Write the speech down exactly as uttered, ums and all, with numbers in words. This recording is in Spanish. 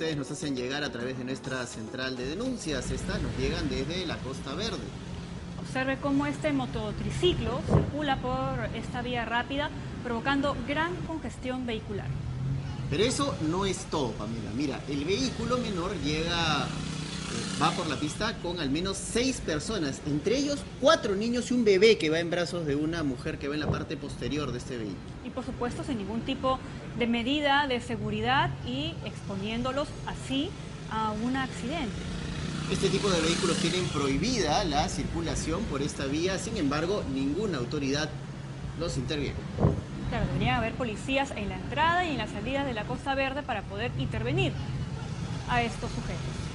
ustedes nos hacen llegar a través de nuestra central de denuncias. Estas nos llegan desde la Costa Verde. Observe cómo este mototriciclo circula por esta vía rápida, provocando gran congestión vehicular. Pero eso no es todo, Pamela. Mira, el vehículo menor llega, va por la pista con al menos seis personas, entre ellos cuatro niños y un bebé que va en brazos de una mujer que va en la parte posterior de este vehículo. Y por supuesto sin ningún tipo de medida de seguridad y exponiéndolos así a un accidente. Este tipo de vehículos tienen prohibida la circulación por esta vía, sin embargo, ninguna autoridad los interviene. Claro, deberían haber policías en la entrada y en las salidas de la Costa Verde para poder intervenir a estos sujetos.